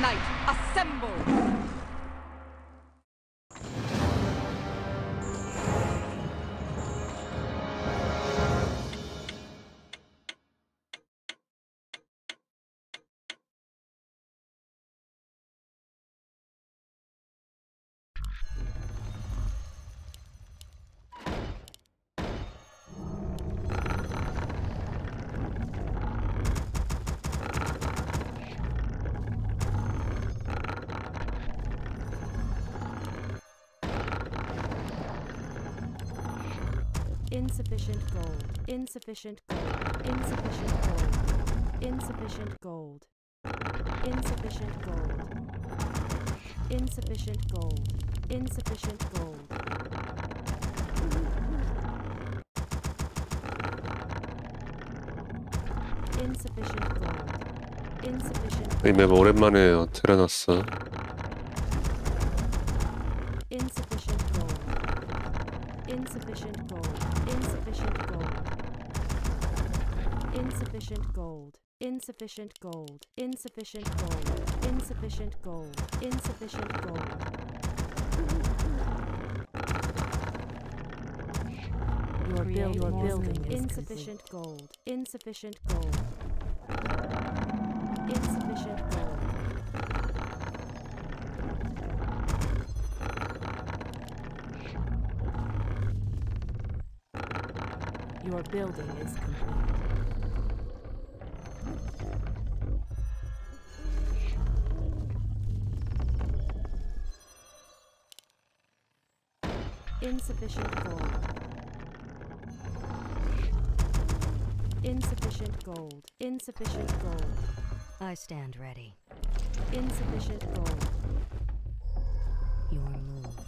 night. Assemble! Insufficient gold. Insufficient gold. Insufficient gold. Insufficient gold. Insufficient gold. Insufficient gold. Insufficient gold. Insufficient gold. Insufficient. 이 맵 오랜만에 테라놨어. Insufficient gold. Insufficient gold. Insufficient gold. Insufficient gold. Insufficient gold. Insufficient gold. Insufficient gold. Insufficient gold. Your building is insufficient gold. Insufficient gold. Insufficient gold. Your building is complete. Insufficient gold. Insufficient gold. Insufficient gold. I stand ready. Insufficient gold. Your move.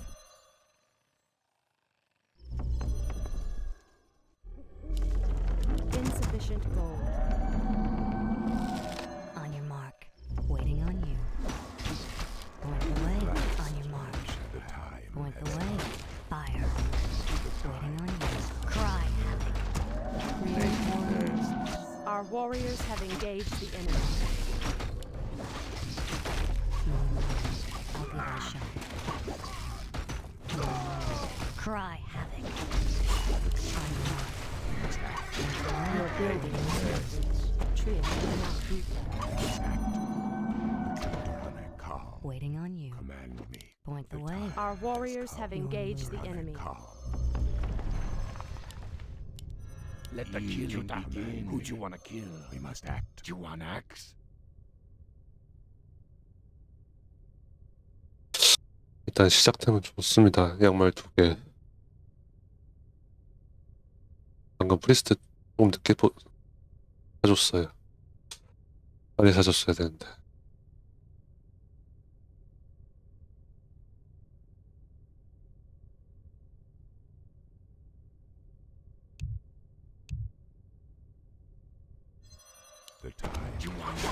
Insufficient gold. On your mark, waiting on you. Point the way. On your mark. Point the way. Fire. Waiting on you. Cry havoc. Warriors. Our warriors have engaged the enemy. I'll give it a shot. Cry havoc. On your mark. Your building trees cannot be blocked. Waiting on you. Command me. Point the way. Our warriors have engaged the enemy. Let the killing begin. Who do you want to kill? We must act. Do you want axe? 일단 시작템은 좋습니다. 양말 두 개. 방금 프리스트 조금 늦게 사줬어요. 빨리 사줬어야 되는데. Who do you want to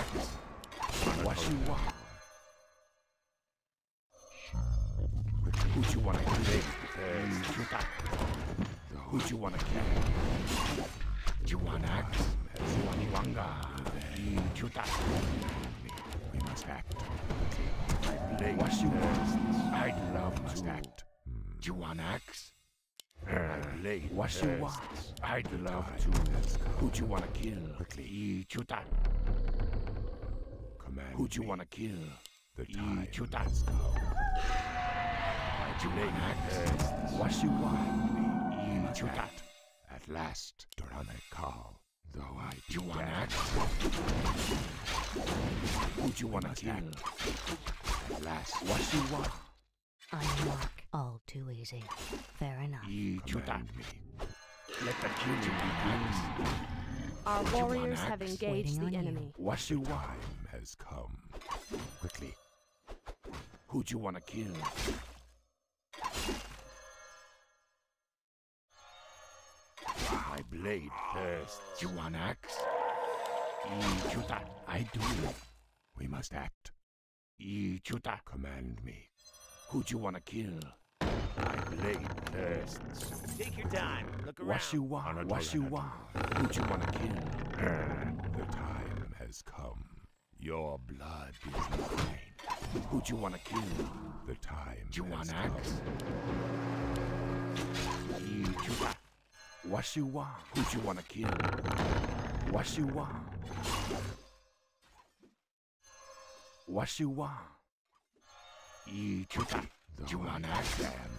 kill? Do you want axe? Do you want Wanga? We must act. What you want? I'd love must act. Do you want axe? What you want? I'd love to. Who do you want to kill? Quickly. Who do you want to kill? The time. Do you want axe? What you want? At last, Dorane call. Though I do want act. Would you want to kill? At last, what you want? I mark all too easy. Fair enough. You command me. Let the killing begin. Our warriors have engaged the enemy. What you want? Time has come. Quickly. Who'd you want to kill? My blade thirsts. You want axe? Ichuta. I do. We must act. Ichuta. Command me. Who'd you want to kill? My blade thirsts. Take your time. Look around. What you want? What you want? Who'd you want to kill? The time has come. Your blood is mine. Who'd you want to kill? The time. Washiwa. Who'd you want to kill? Washiwa. Washiwa. Ichuta. Do you want to stand?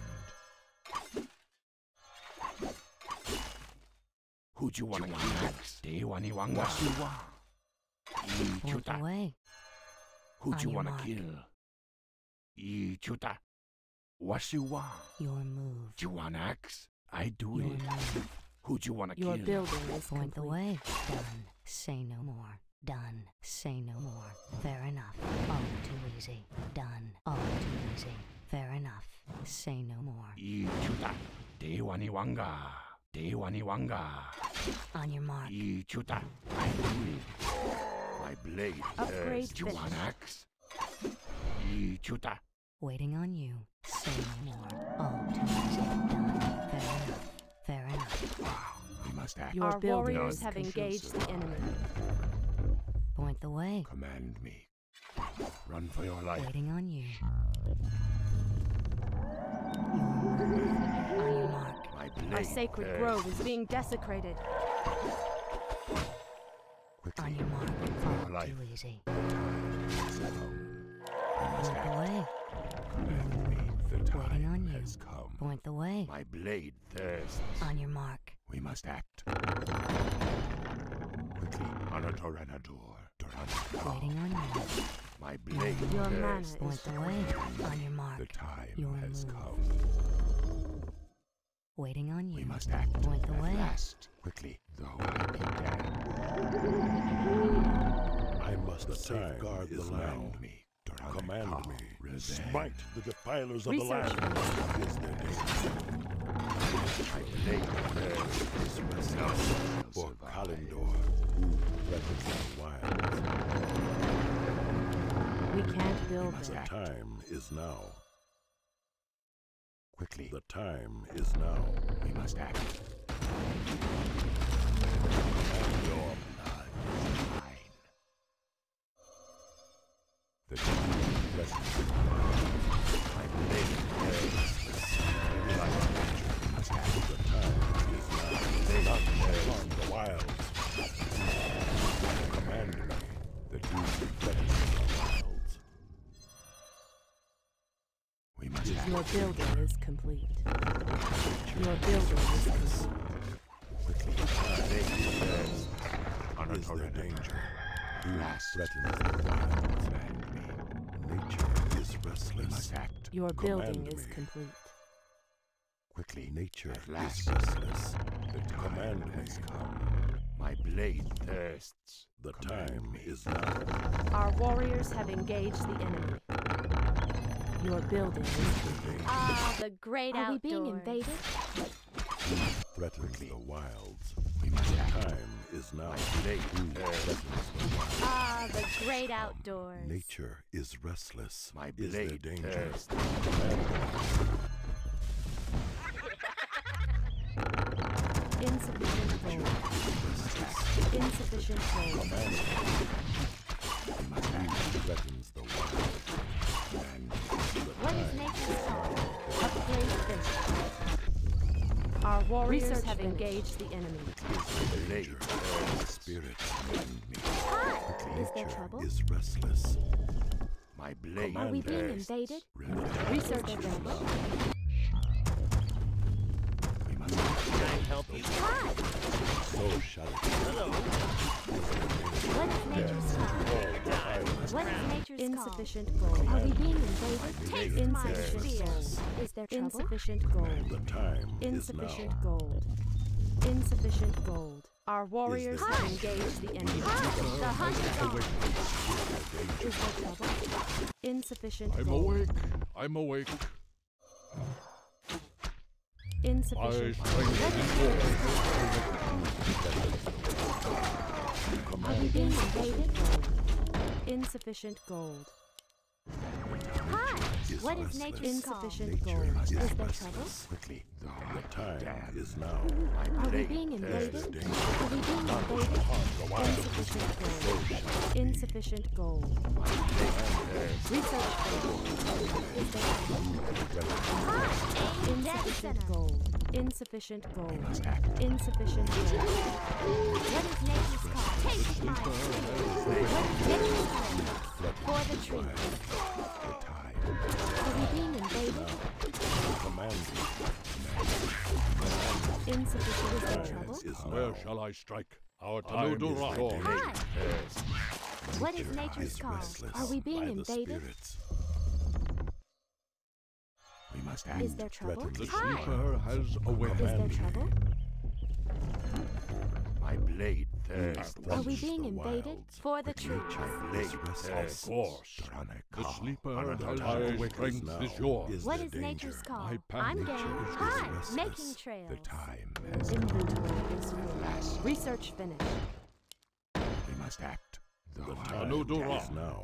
Who'd you want to kill? Dewaniwang Washiwa. Ichuta. Who'd you want to kill? Ichuta. Washiwa. Your move. Do you want axe? I do Your it. Move. Who'd you want to kill? Your building is complete. Point the way. Done. Say no more. Done. Say no more. Fair enough. All too easy. Done. All too easy. Fair enough. Say no more. Ichuta. Dewaniwanga. Dewaniwanga. On your mark. Ichuta. I do it. My blade. Upgrade. Do you want axe? Ichuta. Waiting on you. Say no more. All too easy. Done. Fair enough. Wow, we must act. Your warriors have engaged the enemy. Point the way. Command me. Run for your life. Waiting on you. On your mark. My blade. Our sacred grove is being desecrated. Quickly. On your mark. Run for your life. Too easy. Point the way. Command me. The time Waiting on you. Has come. Point the way. My blade thirsts. On your mark. We must act. Quickly, on a Toranador. Waiting on you. My blade thirsts. Point the way. On your mark. The time your has move. Come. Waiting on you. We must act. Point the way. Last. Quickly, though I can. I must the safeguard the land. Me. Command me. Smite the defilers of the land. I lay this myself for Kalendor, who represents wild. We can't build it. The time is now. Quickly. The time is now. We must act. And your blood is mine. The time is now. Your building is complete. Your building is complete. Is there danger? Last threatens me. Nature is restless. Your building is complete. Quickly, nature is restless. The time has come. My blade thirsts. The time is now. Our warriors have engaged the enemy. Your building is the great outdoors. Are we being invaded? Threatens the wilds. Time is now. The great outdoors. Nature is restless. My blade is there danger. Insufficient force. Insufficient force. Threatens the wilds. What is nature's song? Upgrade this. Our warriors have engaged the enemy. Nature, the spirit, and me. Is there trouble? Is restless. My blade. Are we being invaded? Research available. We must help you. So shall it be. What is nature's song? What is nature's insufficient gold? Are we being invaded? Take insufficient fear. Is there trouble? Insufficient gold. The time insufficient is now. Gold. Insufficient gold. Our warriors have engaged the enemy. The hunt is on. Is there trouble? Insufficient I'm gold. Awake. I'm awake. Insufficient gold. Are we being invaded? Insufficient gold. Hi! What is nature's insufficient goal? Is there trouble? Quickly, the time is now. Are we being invaded? Insufficient goal. Research goal. Is there trouble? Insufficient goal. Insufficient goal. Insufficient goal. What is nature's call? Take the time. What is nature's call? For the tree. Are we being invaded? Insufficient is in trouble? Where shall I strike? Our time do right. What is nature's call? Are we being invaded? We must act. Is there trouble? The sleeper has awakened. Is there trouble? My blade thirsts. Are we being invaded? For the truth. Of course. The sleeper has awakened. Is yours. What is nature's call? I'm game. Hi. Making trails. The time has come. Research finished. We must act. The time is now.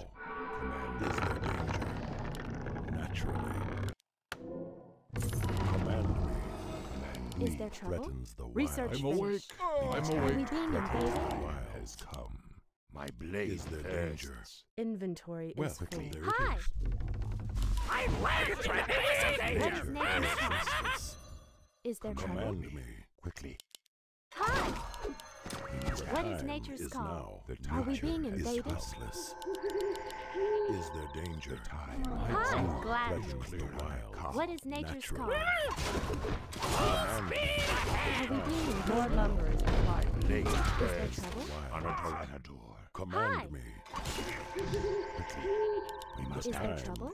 Command is the danger. Naturally. Command. Is there trouble? Research. I'm awake. Are we being invaded? Has come. My blade is the danger. Inventory is full. Hi. I laughed at the danger. Is there trouble? Command me quickly. Hi. What is nature's call? Are we being invaded? Is there danger? Hi, gladly. What is nature's call? Are we being invaded? Lumber is required. Is there trouble? Command me. Is there trouble?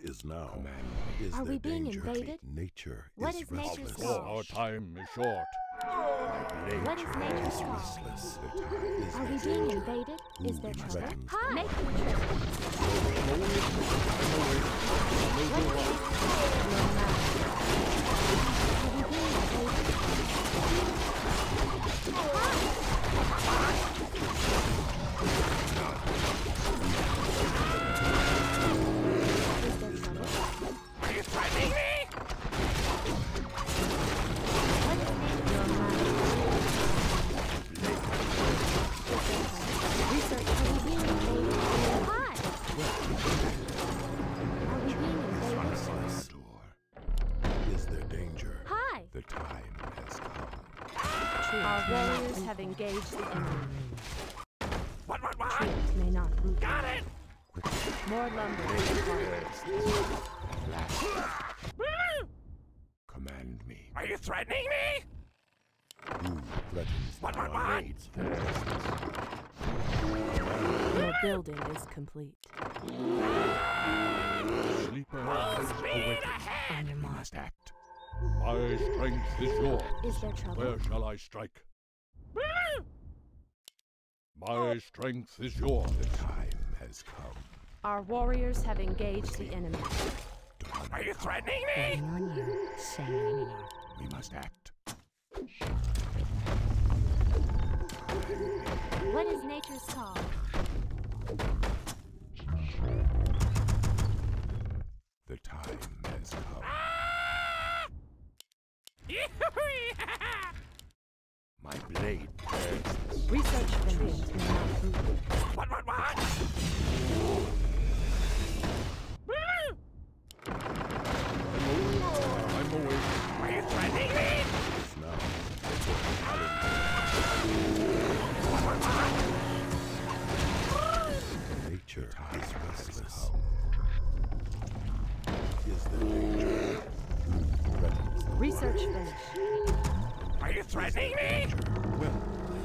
Are we being invaded? What is nature's call? Our time is short. What is nature's call? Are we being invaded? Is there trouble? Hi! Make me Are you threatening me? Our warriors have engaged the enemy. What? Troops may not move. Got it! More lumber. At last. Command me. Are you threatening me? Who threatens what? Your building is complete. Sleeper has awakened. And must act. My strength is yours. Is there trouble? Where shall I strike? My strength is yours. The time has come. Our warriors have engaged the enemy. Are you threatening me? We must act. What is nature's call? The time has come. My blade bursts. Research finished. What? I'm awake. Are you threatening me? No. What? Nature is restless. Is there danger? Research finished. Are you threatening me? Well, there it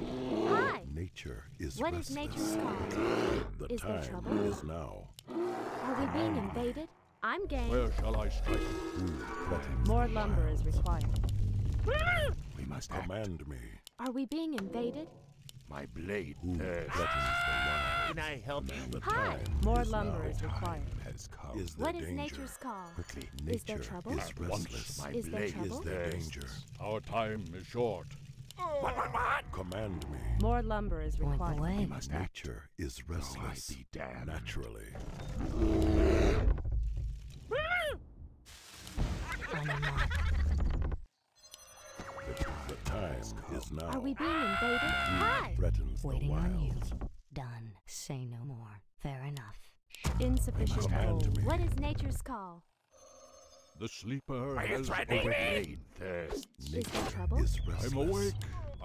is. Hi. Nature is what restless. Is nature's call? Is there trouble? Is now. Are we being invaded? I'm game. Where shall I strike? More lumber is required. We must command me. Are we being invaded? My blade. Can I help you? Hi. More lumber is required. What is nature's call? Quickly. Is there trouble? Is there trouble? Our time is short. What? Command me. More lumber is required. Nature is restless. Naturally. The time is now. Are we being invaded? Hi! Waiting on you. Done. Say no more. Fair enough. Insufficient coal. What is nature's call? The sleeper has overlaid thirst. Is there trouble? I'm awake.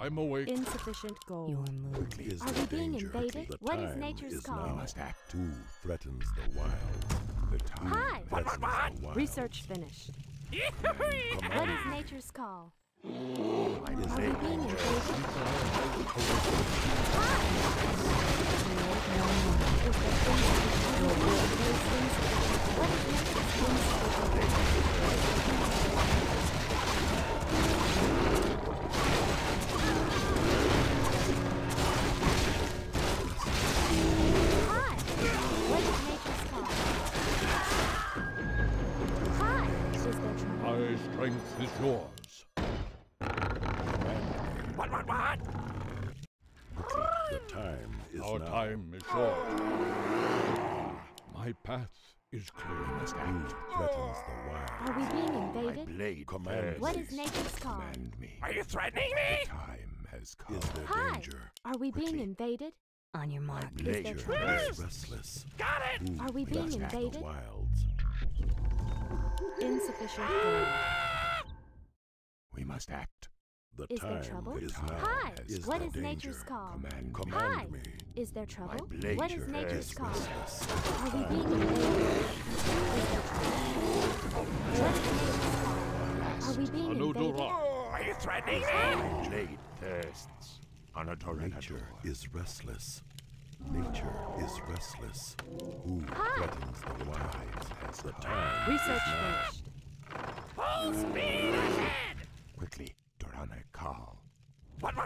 I'm awake. Insufficient gold. Your mood is the danger. Are we being invaded? What is nature's call? We must act. Who threatens the wild? The time. Hi! What? Research finished. What is nature's call? My strength is yours. What? The time is now. Our time is short. My path is clear. We must act. Threatens the wild. Are we being invaded? My blade commands. What is nature's call? Command me. Are you threatening me? The time has come. Is there danger? Are we being invaded? On your mark. My blade is restless. Got it! Are we being invaded? The wilds. Insufficient food. We must act. The is time there trouble? Is now. Hi! Is what is danger? Nature's call? Command Hi! Me. Is there trouble? What is nature's call? Are we being invaded? What is nature's call? Are we being invaded? Are you threatening me? Blade thirsts. Nature is restless. Nature is restless. Who threatens the wild has the time? Research finished. Full speed ahead! Quickly. Dorana, call. What? Got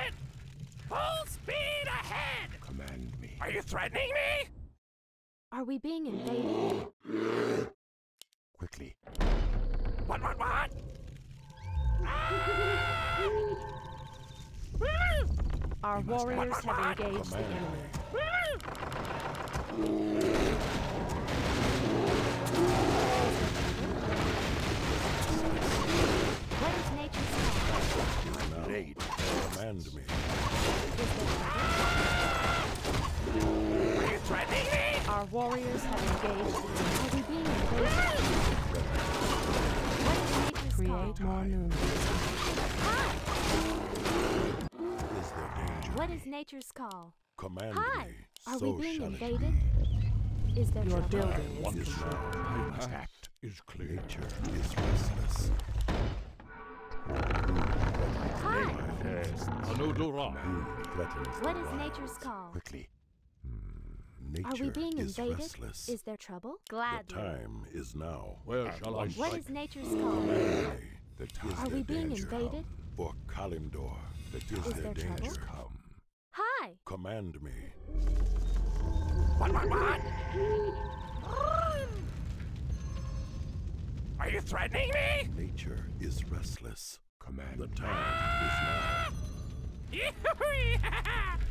it! Full speed ahead! Command me. Are you threatening me? Are we being invaded? Quickly. What? Our warriors have engaged the enemy. What is nature's call? Blade, command me. Are you threatening me? Our warriors have engaged. Are we being invaded? What is nature's call? Create more noon. Hi! Is there danger? What is nature's call? Command Hi. Me. Hi! Are we being invaded? Is there Your trouble? Building is destroyed. I must act. Is clear. Nature is restless. Hi! What is nature's call? Quickly. Nature Are we being invaded? Restless. Is there trouble? Gladly. The time is now. Where shall I strike? What is nature's call? Are we being invaded? For Kalimdor, that is their danger come. Hi! Command me. What? Are you threatening me? Nature is restless. Command the time is now.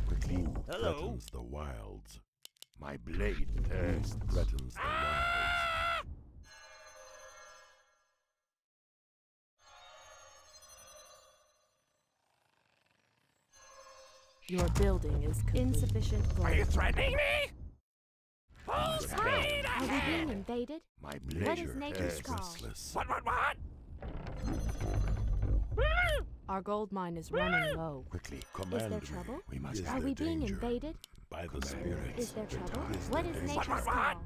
Quickly threatens the wilds. My blade thirsts. Threatens the wilds. Your building is insufficient. Are you threatening me? Full speed ahead! Are we being invaded? My what is nature's call? Restless. What? Our gold mine is running low. Quickly, command me. Is there trouble? We must Are we being invaded? By the spirits. Is there trouble? What is nature's call?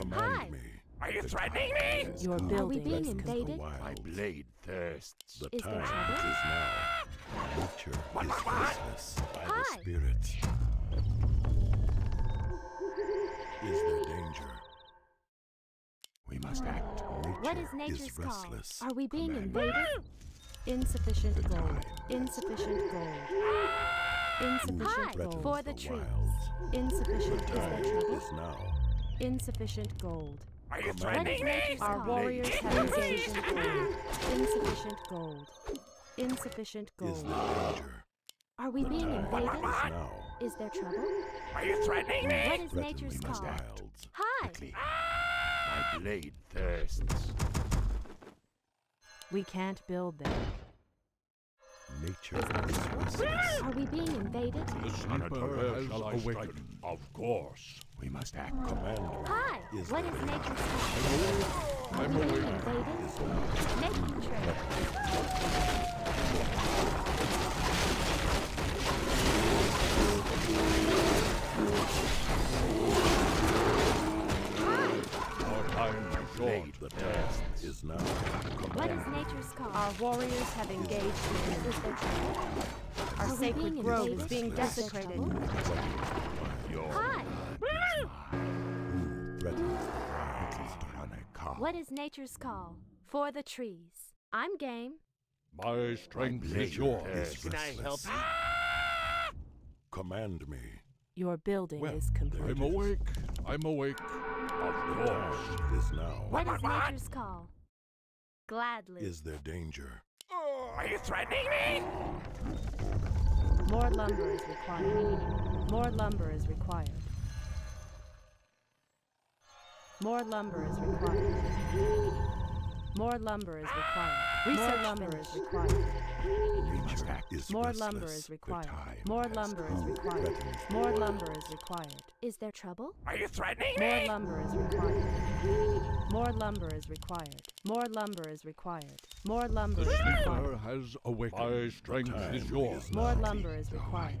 Command me. Are you threatening me? Your building. Are we being invaded? My blade thirsts. The time is now. Nature is restless by the spirits. Is there danger? We must act. Nature what is nature's call? Are we being invaded? Insufficient gold. Insufficient gold. Insufficient gold. For the trees. Insufficient is their trouble. Insufficient gold. Are you threatening me? Our warriors have insufficient gold. Insufficient gold. Insufficient gold. Are we being invaded? Is there trouble? Are you threatening me? What is nature's call? Hi! quickly. My blade thirsts. We can't build them. Nature resources. Are we being invaded? Awakened. Of course. We must act, Commander. Hi! What is nature's force? I'm awake. What is nature's call? Our warriors have engaged in it. Our sacred grove is being desecrated. Hi! What is nature's call? For the trees. I'm game. My strength is yours. Can I help? Command me. Your building is complete. I'm awake. I'm awake. Of course it is now. What is nature's call? Gladly. Is there danger? Oh, are you threatening me? More lumber is required. More lumber is required. More lumber is required. More lumber is required. More lumber is required. More lumber is required. More lumber is required. More lumber is required. Is there trouble? Are you threatening me? More lumber is required. More lumber is required. More lumber is required. More lumber is required. The has awakened. My strength is yours. More lumber is required.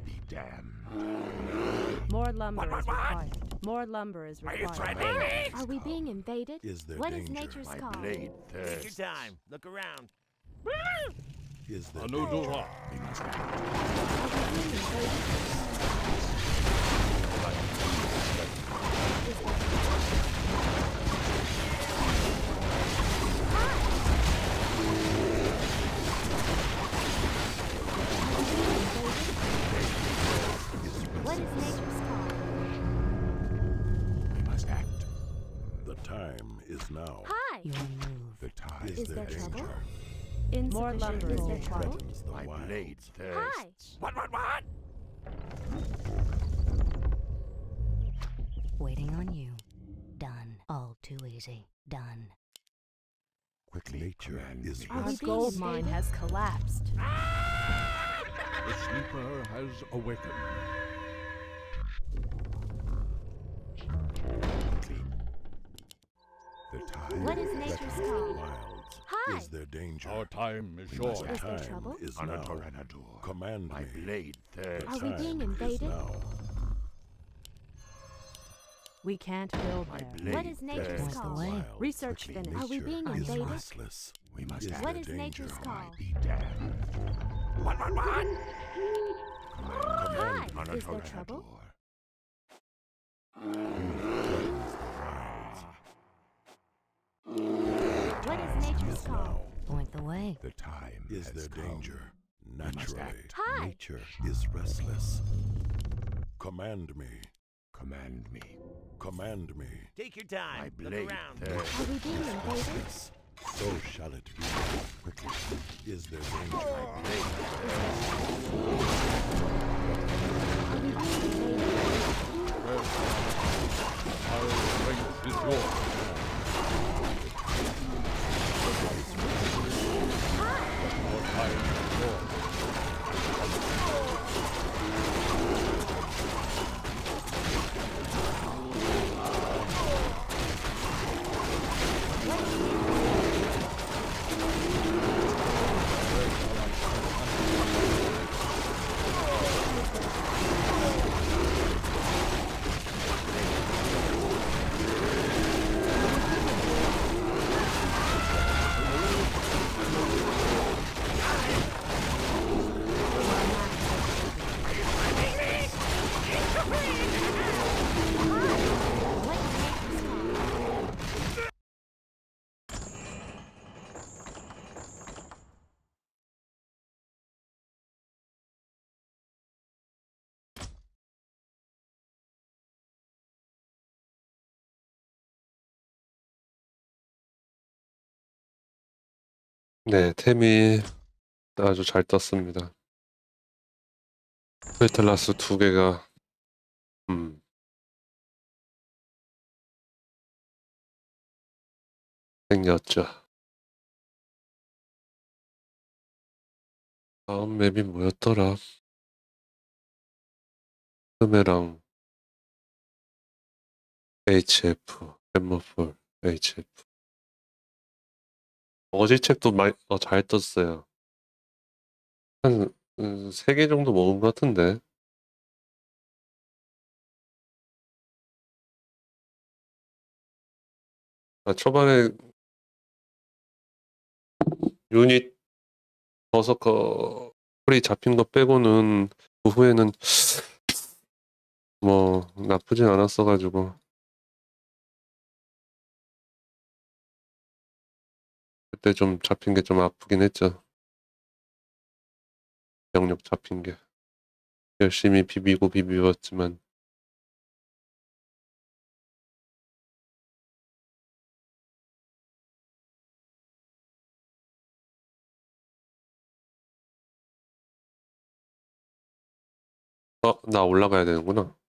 More lumber is required. More lumber is required. Are we being invaded? What is nature's call? Take your time. Look around. Is there danger? What is nature's call? We must act. The time is now. Hi! The time is there danger. More lumber is required. My blade thirsts. What? Waiting on you. Done. All too easy. Done. Quickly, nature is our gold mine has collapsed. The sleeper has awakened. What is nature's call? Hi. Is there danger? Our time is short. Is there trouble? Is now. Command my blade. Are we being invaded? We can't build there. What is nature's call? Research finished. Are we being invaded? We must act. What is nature's call? What? Hi. Is there trouble? What is nature's call? Point the way. The time is there danger. Naturally, nature is restless. Command me. Command me. Command me. Take your time. Look around. Are we being invaded? So shall it be. Quickly. Is there danger? Are we being invaded? Our strength is yours. 네, 템이 아주 잘 떴습니다. 페틀라스 2개가 생겼죠. 다음 맵이 뭐였더라? 스메랑 HF, 햄머풀 HF. 어제 책도 잘 떴어요. 한 3개 정도 먹은 것 같은데. 초반에 유닛 버서커 풀이 잡힌 거 빼고는 그 후에는 뭐 나쁘진 않았어가지고 그때 좀 잡힌 게 좀 아프긴 했죠. 영역 잡힌 게 열심히 비비고 비비웠지만 나 올라가야 되는구나.